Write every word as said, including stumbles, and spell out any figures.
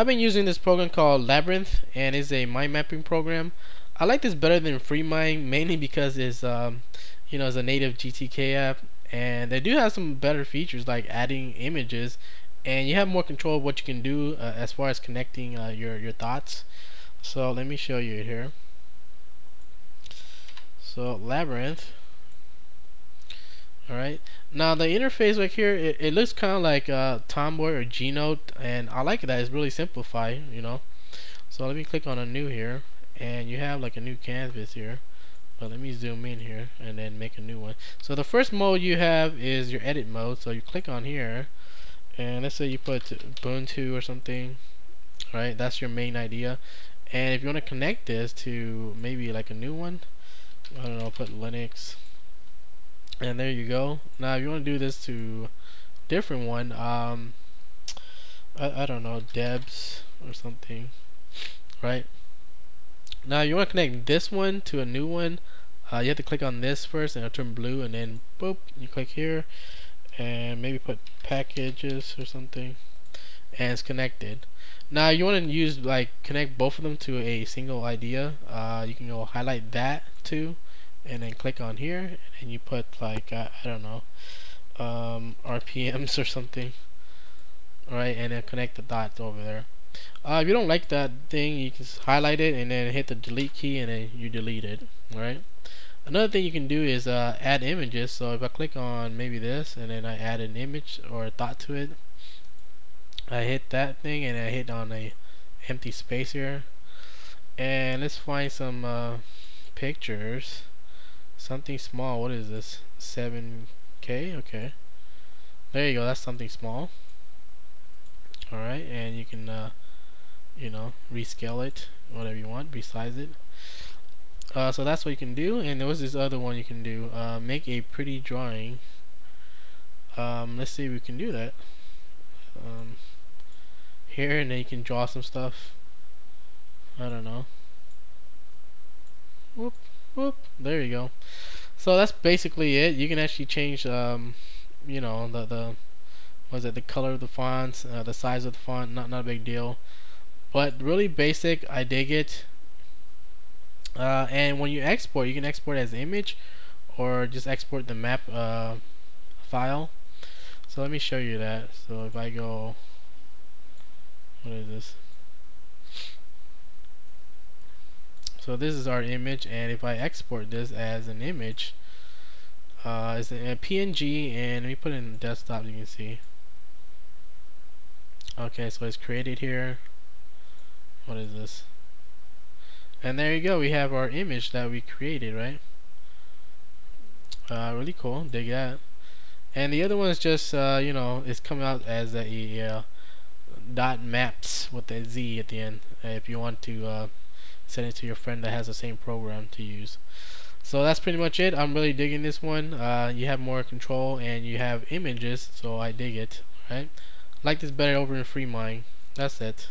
I've been using this program called Labyrinth, and it's a mind mapping program. I like this better than FreeMind, mainly because it's um, you know, it's a native G T K app, and they do have some better features like adding images, and you have more control of what you can do uh, as far as connecting uh, your your thoughts. So let me show you here. So Labyrinth. Alright, now the interface right here, it, it looks kind of like uh, Tomboy or Gnote, and I like that it's really simplified, you know. So let me click on a new here, and you have like a new canvas here, but let me zoom in here and then make a new one. So the first mode you have is your edit mode, so you click on here, and let's say you put Ubuntu or something, right? That's your main idea. And if you want to connect this to maybe like a new one, I don't know, put Linux. And there you go. Now if you want to do this to a different one, um, I, I don't know, Debs or something, right? Now you want to connect this one to a new one, uh, you have to click on this first and it'll turn blue, and then boop, you click here and maybe put packages or something, and it's connected. Now you want to use like connect both of them to a single idea, uh, you can go highlight that too, and then click on here, and you put like uh, I don't know, um, R P Ms or something, alright, and then connect the dots over there. Uh, if you don't like that thing, you can just highlight it and then hit the delete key, and then you delete it. Alright, another thing you can do is uh, add images. So if I click on maybe this, and then I add an image or a thought to it, I hit that thing, and I hit on a empty space here, and let's find some uh, pictures. Something small. What is this? seven K? Okay. There you go. That's something small. Alright. And you can, uh, you know, rescale it. Whatever you want. Resize it. Uh, so that's what you can do. And there was this other one you can do. Uh, make a pretty drawing. Um, let's see if we can do that. Um, here. And then you can draw some stuff. I don't know. Whoop. Whoop, there you go. So that's basically it. You can actually change um you know, the the was it the color of the fonts, uh, the size of the font, not not a big deal, but really basic. I dig it. Uh and when you export, you can export as an image or just export the map uh file. So let me show you that. So if I go, what is this? So this is our image, and if I export this as an image, uh, it's a P N G, and we put it in desktop, you can see. Okay, so it's created here. What is this? And there you go, we have our image that we created, right? Uh, really cool, dig that. And the other one is just, uh, you know, it's coming out as a uh, dot maps with a Z at the end, if you want to uh, send it to your friend that has the same program to use. So that's pretty much it. I'm really digging this one. Uh, you have more control and you have images, so I dig it. Right? Like this better over in FreeMind. That's it.